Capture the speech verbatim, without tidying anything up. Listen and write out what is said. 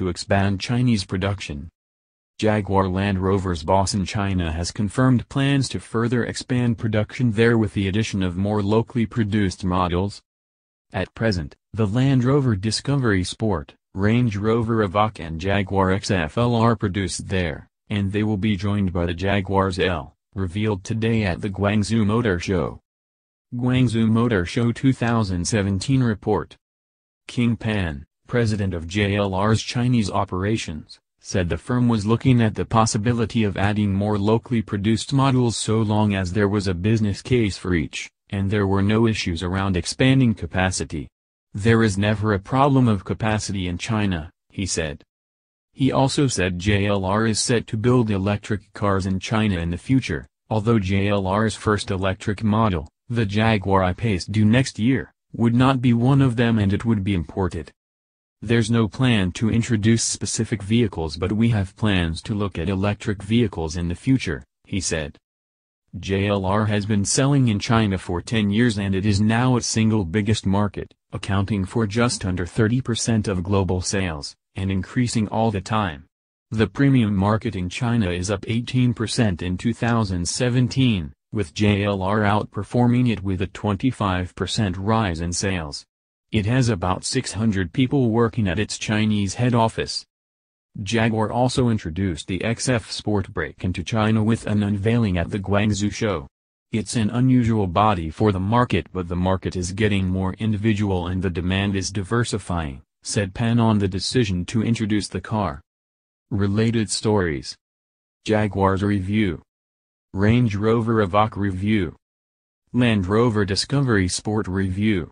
to expand Chinese production. Jaguar Land Rover's boss in China has confirmed plans to further expand production there with the addition of more locally produced models. At present, the Land Rover Discovery Sport, Range Rover Evoque and Jaguar X F L are produced there, and they will be joined by the Jaguar's L, revealed today at the Guangzhou Motor Show. Guangzhou Motor Show two thousand seventeen report. King Pan, president of J L R's Chinese operations, said the firm was looking at the possibility of adding more locally produced models so long as there was a business case for each, and there were no issues around expanding capacity. There is never a problem of capacity in China, he said. He also said J L R is set to build electric cars in China in the future, although J L R's first electric model, the Jaguar I-Pace due next year, would not be one of them and it would be imported. There's no plan to introduce specific vehicles, but we have plans to look at electric vehicles in the future, he said. J L R has been selling in China for ten years and it is now its single biggest market, accounting for just under thirty percent of global sales, and increasing all the time. The premium market in China is up eighteen percent in two thousand seventeen, with J L R outperforming it with a twenty-five percent rise in sales. It has about six hundred people working at its Chinese head office. Jaguar also introduced the X F Sport brake into China with an unveiling at the Guangzhou show. It's an unusual body for the market, but the market is getting more individual and the demand is diversifying, said Pan on the decision to introduce the car. Related stories. Jaguar's review. Range Rover Evoque review. Land Rover Discovery Sport review.